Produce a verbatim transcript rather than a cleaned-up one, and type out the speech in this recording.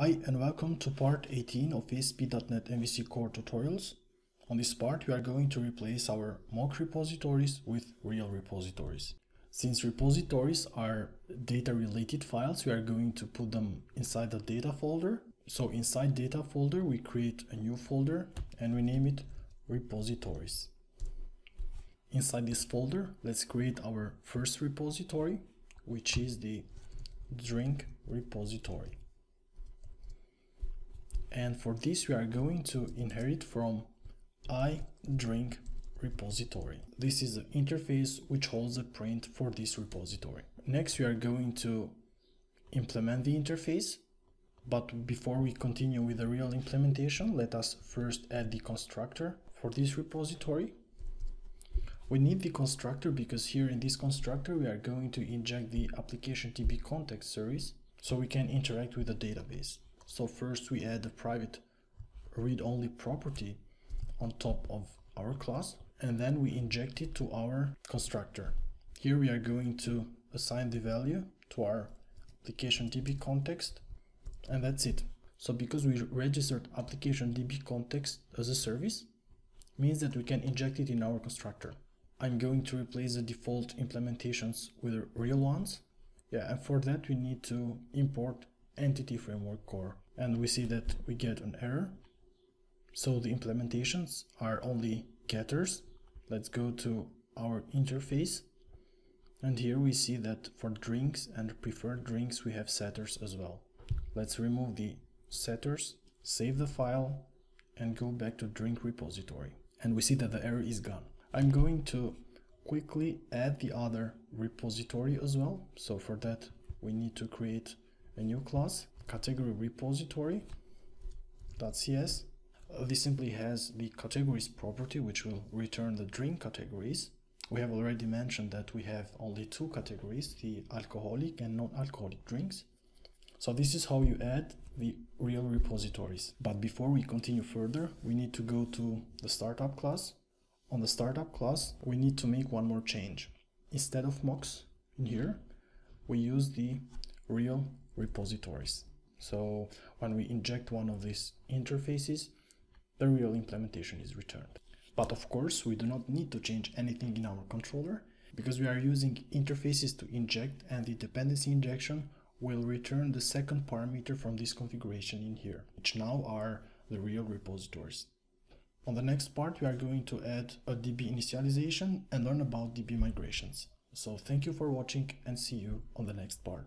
Hi and welcome to part eighteen of A S P dot net M V C Core tutorials. On this part we are going to replace our mock repositories with real repositories. Since repositories are data related files, we are going to put them inside the data folder. So inside data folder we create a new folder and we name it repositories. Inside this folder let's create our first repository, which is the drink repository. And for this we are going to inherit from IDrinkRepository. This is the interface which holds the print for this repository. Next we are going to implement the interface, but before we continue with the real implementation, let us first add the constructor for this repository. We need the constructor because here in this constructor we are going to inject the ApplicationDBContext service so we can interact with the database. So first we add a private read-only property on top of our class, and then we inject it to our constructor. Here we are going to assign the value to our ApplicationDBContext, and that's it. So because we registered ApplicationDBContext as a service, means that we can inject it in our constructor. I'm going to replace the default implementations with real ones. Yeah, and for that we need to import Entity Framework Core, and we see that we get an error. So the implementations are only getters. Let's go to our interface, and here we see that for drinks and preferred drinks we have setters as well. Let's remove the setters, save the file and go back to drink repository, and we see that the error is gone. I'm going to quickly add the other repository as well. So for that we need to create a new class, Category Repository dot C S. This simply has the categories property which will return the drink categories. We have already mentioned that we have only two categories, the alcoholic and non-alcoholic drinks. So this is how you add the real repositories. But before we continue further, we need to go to the startup class. On the startup class, we need to make one more change. Instead of mocks in here, we use the real repositories. So when we inject one of these interfaces, the real implementation is returned. But of course we do not need to change anything in our controller because we are using interfaces to inject, and the dependency injection will return the second parameter from this configuration in here, which now are the real repositories. On the next part we are going to add a D B initialization and learn about D B migrations. So thank you for watching and see you on the next part.